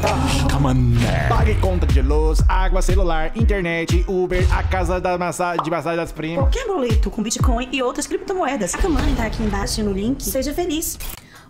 Puta, mané. Pague conta de luz, água, celular, internet, Uber, a casa da massagem, de massagem das primas. Qualquer boleto com Bitcoin e outras criptomoedas. A camada tá aqui embaixo no link. Seja feliz.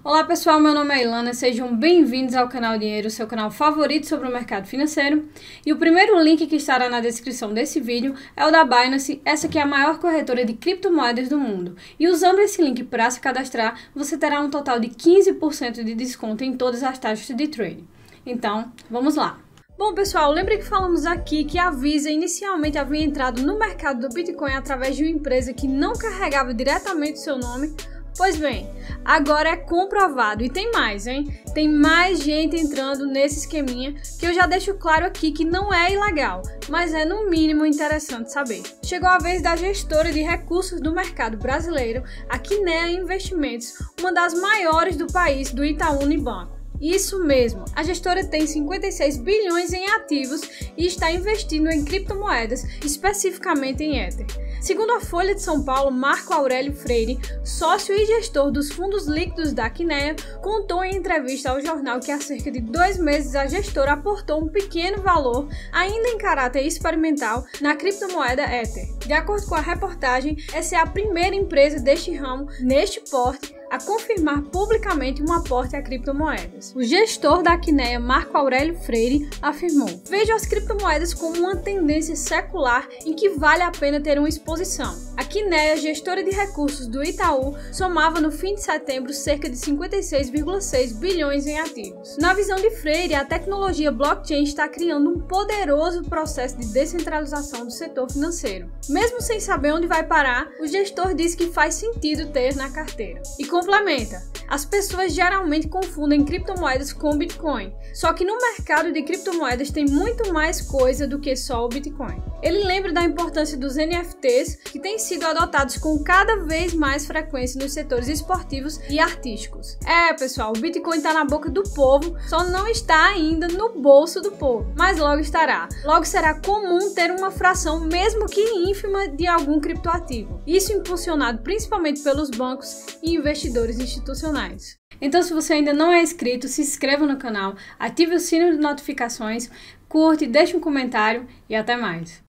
Olá pessoal, meu nome é Ilana, sejam bem-vindos ao canal Dinheiro, seu canal favorito sobre o mercado financeiro. E o primeiro link que estará na descrição desse vídeo é o da Binance, essa que é a maior corretora de criptomoedas do mundo. E usando esse link para se cadastrar, você terá um total de 15% de desconto em todas as taxas de trade. Então, vamos lá! Bom pessoal, lembra que falamos aqui que a Visa inicialmente havia entrado no mercado do Bitcoin através de uma empresa que não carregava diretamente seu nome. Pois bem, agora é comprovado e tem mais, hein? Tem mais gente entrando nesse esqueminha que eu já deixo claro aqui que não é ilegal, mas é no mínimo interessante saber. Chegou a vez da gestora de recursos do mercado brasileiro, a Kinea Investimentos, uma das maiores do país, do Itaú Unibanco. Isso mesmo, a gestora tem 56 bilhões em ativos e está investindo em criptomoedas, especificamente em Ether. Segundo a Folha de São Paulo, Marco Aurélio Freire, sócio e gestor dos fundos líquidos da Kinea, contou em entrevista ao jornal que há cerca de 2 meses a gestora aportou um pequeno valor, ainda em caráter experimental, na criptomoeda Ether. De acordo com a reportagem, essa é a primeira empresa deste ramo, neste porte, a confirmar publicamente um aporte a criptomoedas. O gestor da Kinea, Marco Aurélio Freire, afirmou: "Vejo as criptomoedas como uma tendência secular em que vale a pena ter uma exposição." A Kinea, gestora de recursos do Itaú, somava no fim de setembro cerca de 56,6 bilhões em ativos. Na visão de Freire, a tecnologia blockchain está criando um poderoso processo de descentralização do setor financeiro. Mesmo sem saber onde vai parar, o gestor diz que faz sentido ter na carteira. E complementa: as pessoas geralmente confundem criptomoedas com Bitcoin, só que no mercado de criptomoedas tem muito mais coisa do que só o Bitcoin. Ele lembra da importância dos NFTs, que têm sido adotados com cada vez mais frequência nos setores esportivos e artísticos. É pessoal, o Bitcoin está na boca do povo, só não está ainda no bolso do povo, mas logo estará. Logo será comum ter uma fração, mesmo que ínfima, de algum criptoativo. Isso impulsionado principalmente pelos bancos e investidores institucionais. Então, se você ainda não é inscrito, se inscreva no canal, ative o sino de notificações, curte, deixe um comentário e até mais!